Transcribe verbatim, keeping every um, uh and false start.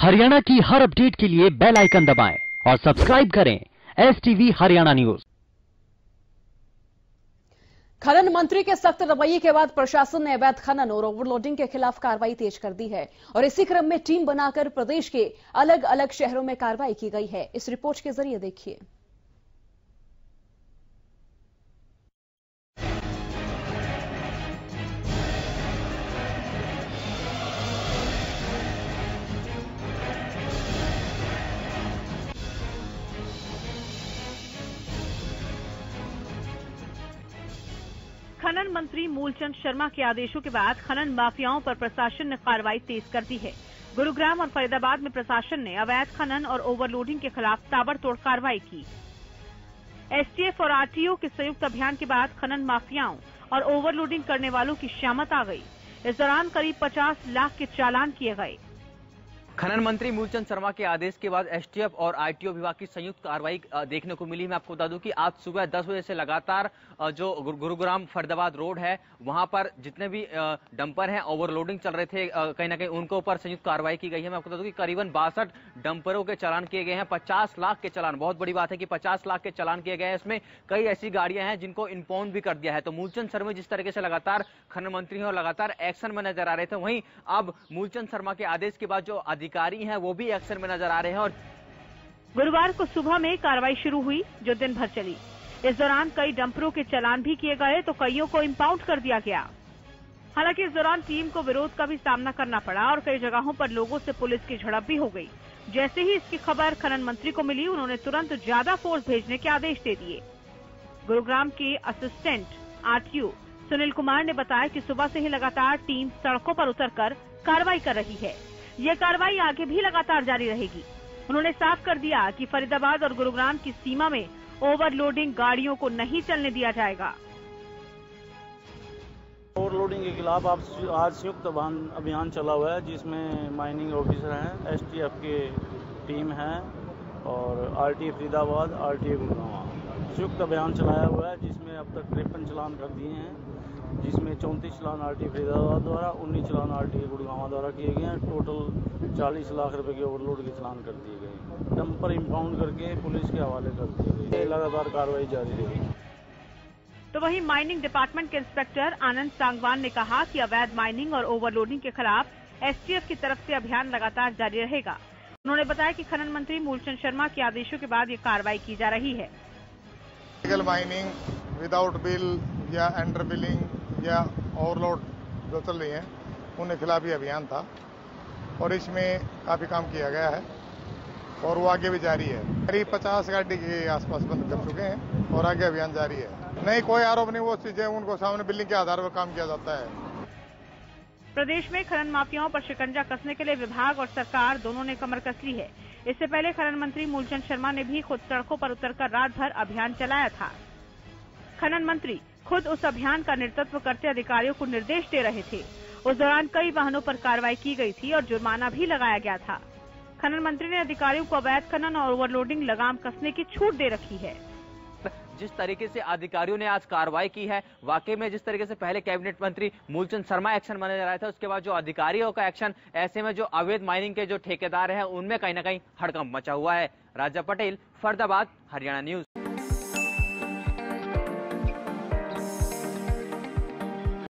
हरियाणा की हर अपडेट के लिए बेल आइकन दबाएं और सब्सक्राइब करें S T V Haryana news. खनन मंत्री के सख्त रवैये के बाद प्रशासन ने अवैध खनन और ओवरलोडिंग के खिलाफ कार्रवाई तेज कर दी है और इसी क्रम में टीम बनाकर प्रदेश के अलग अलग शहरों में कार्रवाई की गई है। इस रिपोर्ट के जरिए देखिए। खनन मंत्री मूलचंद शर्मा के आदेशों के बाद खनन माफियाओं पर प्रशासन ने कार्रवाई तेज कर दी है। गुरुग्राम और फरीदाबाद में प्रशासन ने अवैध खनन और ओवरलोडिंग के खिलाफ ताबड़तोड़ कार्रवाई की। एस टी एफ और आर टी ए के संयुक्त अभियान के बाद खनन माफियाओं और ओवरलोडिंग करने वालों की श्यामत आ गई। इस दौरान करीब पचास लाख के चालान किए गए। खनन मंत्री मूलचंद शर्मा के आदेश के बाद एस टी एफ और आर टी ओ विभाग की संयुक्त कार्रवाई देखने को मिली। मैं आपको बता दूं कि आज सुबह दस बजे से लगातार जो गुरुग्राम फरीदाबाद रोड है वहां पर जितने भी डंपर हैं ओवरलोडिंग चल रहे थे कहीं ना कहीं उनके ऊपर संयुक्त कार्रवाई की गई है। मैं आपको बता दूं कि करीबन बासठ डंपरों के चालान किए गए हैं। पचास लाख के चालान, बहुत बड़ी बात है कि पचास लाख के चालान किए गए हैं। इसमें कई ऐसी गाड़ियां हैं जिनको इम्पाउंड भी कर दिया है। तो मूलचंद शर्मा जिस तरीके से लगातार खनन मंत्री हैं और लगातार एक्शन में नजर आ रहे थे, वहीं अब मूलचंद शर्मा के आदेश के बाद जो अधिकारी हैं वो भी एक्शन में नजर आ रहे हैं। और गुरुवार को सुबह में कार्रवाई शुरू हुई जो दिन भर चली। इस दौरान कई डंपरों के चालान भी किए गए तो कईयों को इम्पाउंड कर दिया गया। हालांकि इस दौरान टीम को विरोध का भी सामना करना पड़ा और कई जगहों पर लोगों से पुलिस की झड़प भी हो गई। जैसे ही इसकी खबर खनन मंत्री को मिली, उन्होंने तुरंत ज्यादा फोर्स भेजने के आदेश दे दिए। गुरुग्राम के assistant R T O Sunil Kumar ने बताया कि सुबह से ही लगातार टीम सड़कों पर उतरकर कार्रवाई कर रही है। यह कार्रवाई आगे भी लगातार जारी रहेगी। उन्होंने साफ कर दिया कि फरीदाबाद और गुरुग्राम की सीमा में ओवरलोडिंग गाड़ियों को नहीं चलने दिया जाएगा। ओवरलोडिंग के खिलाफ आज संयुक्त अभियान चला हुआ है जिसमें माइनिंग ऑफिसर हैं, एस टी एफ के टीम है और R T A Faridabad, R T A Gurugram संयुक्त अभियान चलाया हुआ है जिसमें अब तक तिरपन चलान कर दिए हैं, जिसमें चौंतीस चलान आर टी ए फरीदाबाद द्वारा, उन्नीस चलान आर टी ए गुरुग्राम द्वारा किए गए हैं। टोटल चालीस लाख रुपए के ओवरलोड के चलान कर दिए गए, डंपर इम्पाउंड करके पुलिस के हवाले कर दिए। लगातार कार्रवाई जारी रहेगी। तो वहीं माइनिंग डिपार्टमेंट के इंस्पेक्टर आनंद सांगवान ने कहा कि अवैध माइनिंग और ओवरलोडिंग के खिलाफ एस टी एफ की तरफ से अभियान लगातार जारी रहेगा। उन्होंने बताया कि खनन मंत्री मूलचंद शर्मा के आदेशों के बाद ये कार्रवाई की जा रही है। इलीगल माइनिंग विदाउट बिल या अंडर बिलिंग या ओवरलोड जो चल रही है उनके खिलाफ ये अभियान था और इसमें काफी काम किया गया है और वो आगे भी जारी है। करीब पचास गाड़ी के आसपास बंद कर चुके हैं और आगे अभियान जारी है। नहीं, कोई आरोप नहीं, वो चीजें उनको सामने बिल्डिंग के आधार पर काम किया जाता है। प्रदेश में खनन माफियाओं पर शिकंजा कसने के लिए विभाग और सरकार दोनों ने कमर कस ली है। इससे पहले खनन मंत्री मूलचंद शर्मा ने भी खुद सड़कों पर उतरकर रात भर अभियान चलाया था। खनन मंत्री खुद उस अभियान का नेतृत्व करते अधिकारियों को निर्देश दे रहे थे। उस दौरान कई वाहनों पर कार्रवाई की गई थी और जुर्माना भी लगाया गया था। खनन मंत्री ने अधिकारियों को अवैध खनन और ओवरलोडिंग लगाम कसने की छूट दे रखी है। जिस तरीके से अधिकारियों ने आज कार्रवाई की है, वाकई में जिस तरीके से पहले कैबिनेट मंत्री मूलचंद शर्मा एक्शन माना जा रहा था, उसके बाद जो अधिकारियों का एक्शन, ऐसे में जो अवैध माइनिंग के जो ठेकेदार हैं उनमें कहीं ना कहीं हड़कंप मचा हुआ है। राजा पटेल, फरीदाबाद, हरियाणा न्यूज।